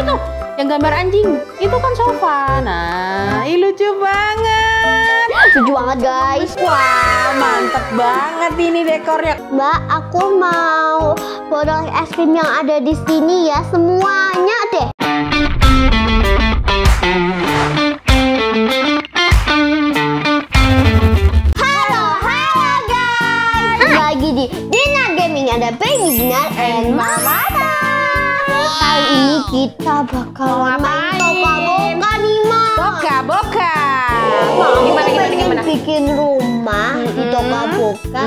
itu yang gambar anjing itu kan sofa. Nah, ih lucu banget. Lucu banget guys. Wah, mantep banget ini dekornya. Mbak, aku mau produk es krim yang ada di sini ya semuanya deh. Di Dinar Gaming ada Baby Dinar and Mama Tata. Kali ini kita bakal main Toca Boca nih, Ma. Toca Boca. Gimana? Bikin rumah di Toca Boca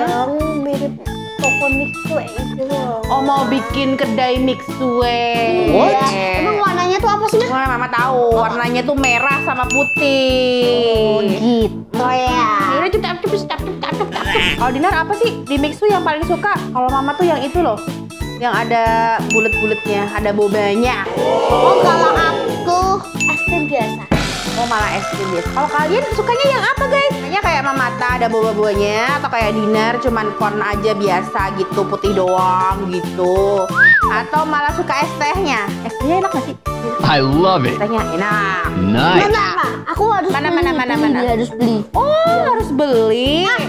yang mirip toko mixue itu loh. Oh, mau bikin kedai mixue. Iya. Emang warnanya tuh apa sih, Ma? Mana Mama tahu. Warnanya tuh merah sama putih. Oh, gitu ya. Ini kalau Dinar apa sih di mixu yang paling suka? Kalau Mama tuh yang itu loh, yang ada bulet-buletnya, ada bobanya. Oh, kalau aku es krim biasa. Oh, malah es krim biasa. Kalau kalian sukanya yang apa guys? Hanya kayak Mama Tata ada boba-bobanya, atau kayak Dinar cuman corn aja biasa gitu, putih doang gitu. Atau malah suka es tehnya? Es tehnya enak gak sih? I love it. Tanya enak. Nice. Mana, aku harus mana. Harus beli. Oh, ya. Harus beli. Nah,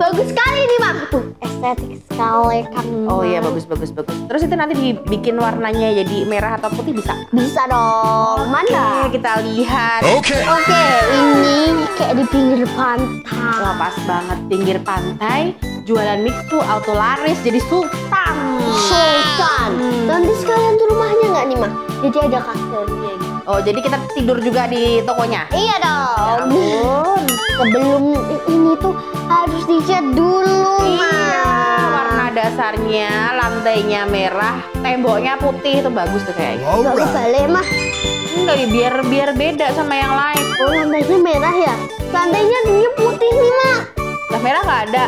bagus sekali nih, Mam. Tuh, estetik sekali kan. Oh iya, bagus. Terus itu nanti dibikin warnanya jadi merah atau putih bisa? Bisa dong. Mana? Kita lihat. Oke, ini kayak di pinggir pantai. Wah, pas banget pinggir pantai. Jualan mix tuh auto laris jadi sultan. Nanti sekalian tuh rumahnya nggak nih, Ma? Jadi ada kastilnya. Oh, jadi kita tidur juga di tokonya? Iya dong. Sebelum ini tuh harus dicat dulu, Ma. Iya, warna dasarnya, lantainya merah, temboknya putih, itu bagus tuh kayaknya. Bagus boleh, Ma. Enggak, biar beda sama yang lain. Oh, lantainya merah ya? Lantainya putih nih, Ma. Nah, merah nggak ada.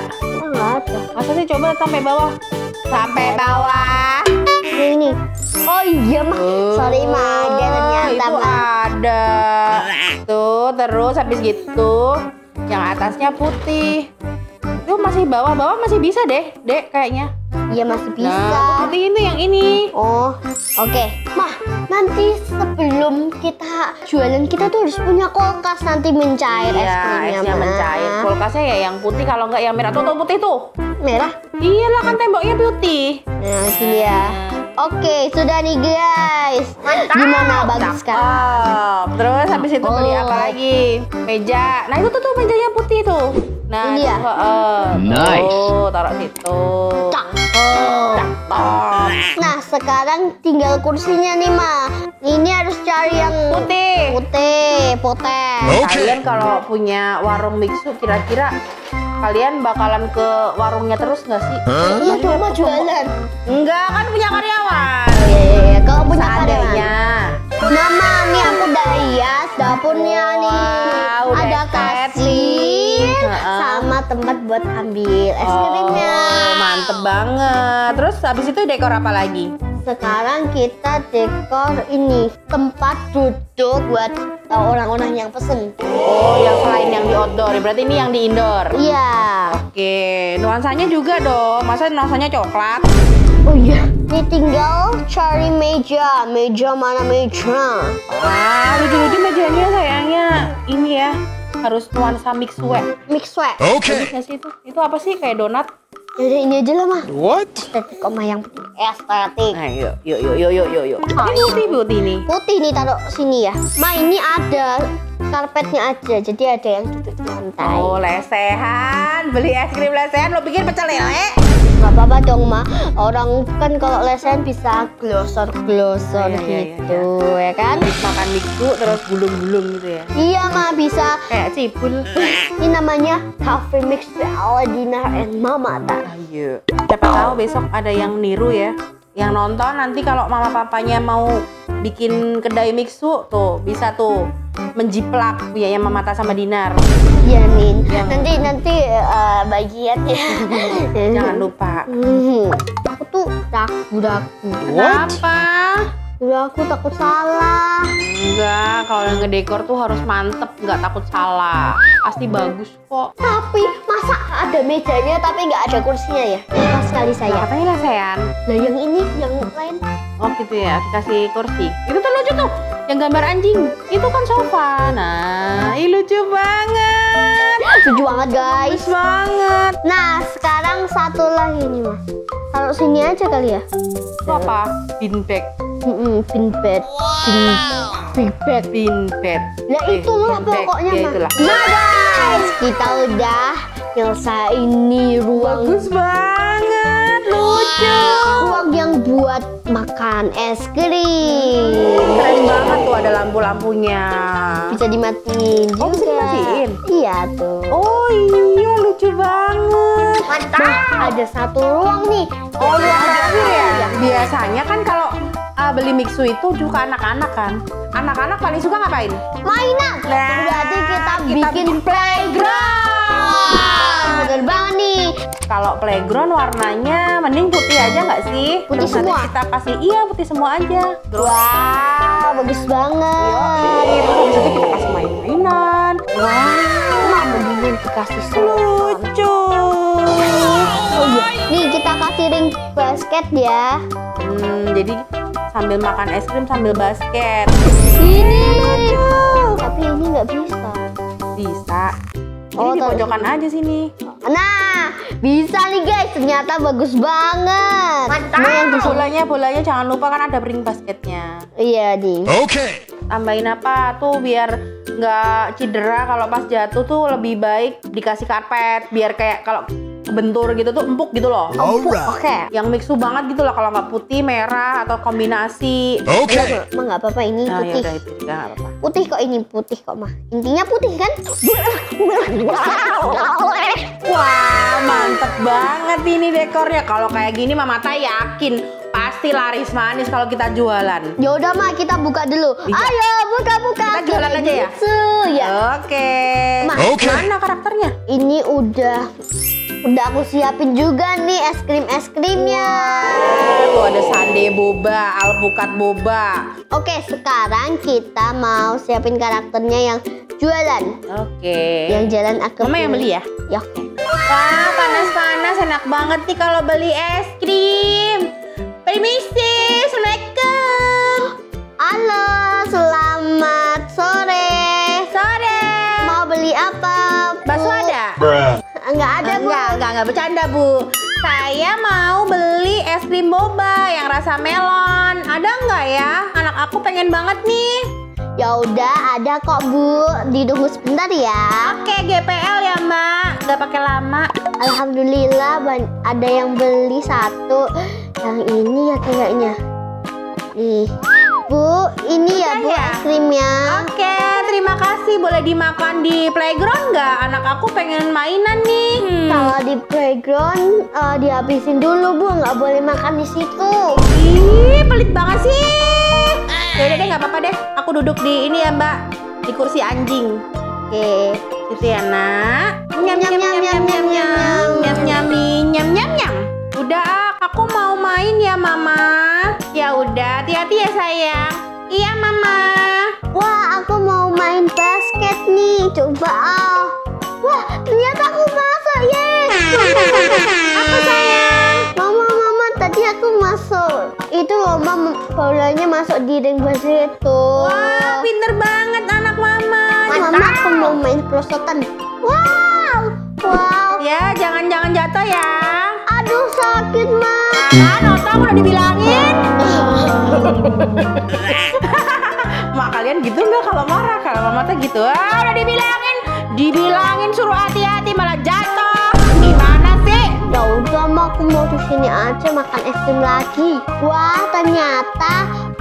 Masa sih, coba sampai bawah. Sampai bawah. Ini. Oh iya, Ma. Sorry, Ma. Dia ternyata itu ada. Tuh, terus habis gitu yang atasnya putih. Itu masih bawah masih bisa deh, Dek, kayaknya. Iya, masih bisa. Nah, putih itu yang ini. Oh, oke. Ma, nanti sebelum kita jualan kita tuh harus punya kulkas nanti mencair es krimnya, Ma. Mencair. Kulkasnya ya yang putih, kalau nggak yang merah. Tuh putih tuh. Merah? Iyalah, kan temboknya putih. Nah, sini ya. Oke, sudah nih guys. Mantap. Gimana, bagus sekarang? Terus habis itu beli apa lagi? Meja. Nah, itu tuh mejanya putih tuh. Nah, iya. Nice. Oh, taruh situ. Nah, sekarang tinggal kursinya nih, Ma. Ini harus cari yang putih. Kalian kalau punya warung mixu kira-kira kalian bakalan ke warungnya terus nggak sih? Iya, cuma jualan. Enggak, kan punya karyawan. Iya, kalau punya karyawan. Nama nih aku udah hias dapurnya nih. Ada kasir sama tempat buat ambil es krimnya. Mantep banget. Terus habis itu dekor apa lagi? Sekarang kita dekor ini tempat duduk buat orang-orang yang pesen. Oh, yang selain yang di outdoor, berarti ini yang di indoor. Iya. Oke, nuansanya juga dong. Masa nuansanya coklat? Oh iya. Ini tinggal cari meja. Meja mana meja? Wah, lucu-lucu mejanya sayangnya. Ini ya, harus nuansa mixue. Mixue. Oke. Itu apa sih? Kayak donat? Jadi ini aja lah, Ma. What? Estetik, Oma, yang penting estetik. Nah, yuk. Ini putih nih. Putih nih, taruh sini ya. Ma, ini ada karpetnya aja. Jadi ada yang duduk santai. Oh, lesehan. Beli es krim lesehan, lo pikir pecel lele? Gak apa-apa dong, Ma. Orang kan kalau lesehan bisa glosor gitu, ya kan? Makan mixu terus gulung-gulung gitu ya. Iya, Ma, bisa. Kayak cipul. Ini namanya Cafe Mixu ala Dinar and Mama Tata. Ayo, siapa tahu besok ada yang niru ya. Yang nonton nanti kalau mama papanya mau bikin kedai mixu tuh bisa tuh menjiplak punya Mama Tata sama Dinar. Iya, Min. Yang... Nanti bagiannya. Jangan lupa. Aku tuh ragu-ragu. Kenapa? Ya aku takut salah. Enggak, kalau yang ngedekor tuh harus mantep, nggak takut salah. Pasti bagus kok. Tapi masa ada mejanya tapi nggak ada kursinya ya? Pas sekali saya. Nah, katanya lah sayang. Nah yang ini, yang lain. Oh gitu ya, dikasih kursi. Itu tuh lucu tuh, yang gambar anjing. Itu kan sofa. Nah, ini lucu banget. Lucu banget guys. Lucu banget. Nah sekarang satu lagi nih mas. Taruh sini aja kali ya. Apa? Bin bag. Bin bag. Bin bag. Bin bag. Nah itu loh pokoknya mas. Nah guys, kita udah nyelesain nih ruang. Bagus banget, lucu. Ruang yang buat makan es krim. Keren banget tuh, ada lampu-lampunya. Bisa dimatiin juga. Oh bisa dimatiin? Iya tuh. Oh iya, lucu banget. Mantap. Nah, ada satu ruang nih. Oh iya, ya. Biasanya kan kalau beli mixu itu juga anak-anak kan. Anak-anak paling suka ngapain? Mainan. Nah, berarti kita bikin playground. Wow, bener banget nih. Kalau playground warnanya mending putih aja nggak sih? Putih terus semua. Kita kasih iya putih semua aja. Terus, wow, bagus banget. Iya, terus nanti kita kasih main-mainan. Wow, mendingin dikasih lucu. Oh, iya. Nih kita kasih ring basket ya. Jadi sambil makan es krim sambil basket. Ini tapi ini nggak bisa. Bisa. Ini oh, di pojokan aja sini. Nah, bisa nih guys. Ternyata bagus banget. Mantap. Nah, yang bolanya jangan lupa kan ada ring basketnya. Iya nih. Oke. Tambahin apa tuh biar nggak cedera kalau pas jatuh tuh lebih baik dikasih karpet biar kayak kalau bentur gitu tuh empuk gitu loh. Empuk. Oke. Yang mixu banget gitu loh kalau nggak putih, merah atau kombinasi. Oke. Emang nggak apa-apa ini putih. Nah, yaudah, itu gak apa-apa. Putih kok ini putih kok mah. Intinya putih kan? Wah, mantep banget ini dekornya. Kalau kayak gini Mama Mata yakin pasti laris manis kalau kita jualan. Ya udah mah kita buka dulu. Iya. Ayo buka-buka. Kita jualan aja ya. Ya. Oke. Okay. Mana karakternya? Ini udah aku siapin juga nih es krimnya. Wow, tuh ada sundae boba, alpukat boba. Oke, sekarang kita mau siapin karakternya yang jualan. Oke. Yang jalan aku. Mama yang beli ya. Ya oke. Wah, panas-panas enak banget nih kalau beli es krim. Permisi, assalamualaikum. Halo, selamat sore. Sore. Mau beli apa? Bakso ada? Enggak ada, Bu. Enggak bercanda, Bu. Saya mau beli es krim boba yang rasa melon. Ada enggak ya? Anak aku pengen banget nih. Ya udah, ada kok, Bu. Ditunggu sebentar ya. Oke, GPL ya, Mbak. Enggak pakai lama. Alhamdulillah ada yang beli satu. Yang ini ya kayaknya. Nih. Bu, ini ya Bu es krimnya. Oke, terima kasih. Boleh dimakan di playground nggak? Anak aku pengen mainan nih. Kalau di playground dihabisin dulu Bu, nggak boleh makan di situ. Ih, pelit banget sih. Yaudah deh, nggak apa-apa deh. Aku duduk di ini ya Mbak, di kursi anjing. Oke, gitu ya nak. Nyam nyam nyam nyam nyam nyam nyam nyam nyam nyam nyam. Udah. Aku mau main ya Mama. Ya udah, hati-hati ya sayang. Iya Mama. Wah, aku mau main basket nih. Coba. Wah, ternyata aku masuk. Yes. Apa sayang? Mama, tadi aku masuk. Itu Mama bolanya masuk di ring basket tuh. Wah, pinter banget anak Mama. Mama, aku mau main perosotan. Wow. Ya, jangan jatuh ya. Aduh, sakit Ma. Kan otak udah dibilangin. Ma, kalian gitu nggak kalau marah? Kalau Mama tuh gitu, udah dibilangin suruh hati-hati malah jatuh. Gimana sih? Ya udah Ma, aku mau di sini aja makan es krim lagi. Wah, ternyata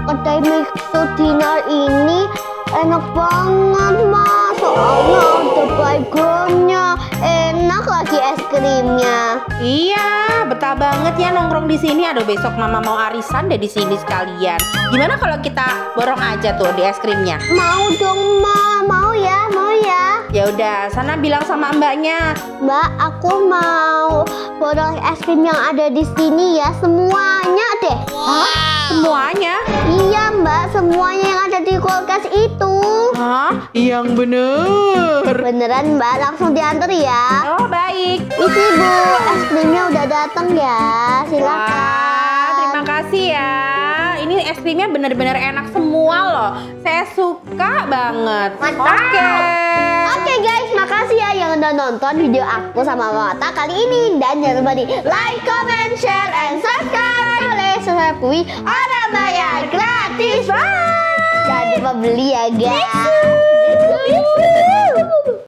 kedai mixu DINAR ini enak banget Ma. Soalnya ada baygonnya, enak lagi es krimnya. Iya, betah banget ya nongkrong di sini. Aduh, besok Mama mau arisan deh di sini sekalian. Gimana kalau kita borong aja tuh di es krimnya? Mau dong Ma, mau ya. Ya udah, sana bilang sama mbaknya. Mbak, aku mau borong es krim yang ada di sini ya semuanya deh. Hah? Semuanya? Iya Ma. semuanya yang ada di kulkas itu. Hah? Yang bener. Beneran Mbak, langsung diantar ya. Oh baik. Itu Ibu, es krimnya udah datang ya. Silakan. Wah, terima kasih ya. Ini es krimnya bener-bener enak semua loh. Saya suka banget. Mantap. Oke guys, makasih ya yang udah nonton video aku sama Mata kali ini. Dan jangan lupa di like, comment, share, and subscribe. Boleh subscribe kui orang bayar gratis. Bye. Jangan lupa beli ya guys.